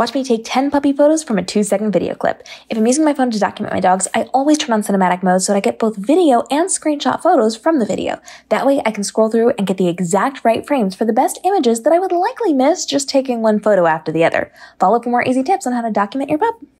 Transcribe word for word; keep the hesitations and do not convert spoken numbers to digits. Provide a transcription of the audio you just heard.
Watch me take ten puppy photos from a two second video clip. If I'm using my phone to document my dogs, I always turn on cinematic mode so that I get both video and screenshot photos from the video. That way I can scroll through and get the exact right frames for the best images that I would likely miss just taking one photo after the other. Follow for more easy tips on how to document your pup.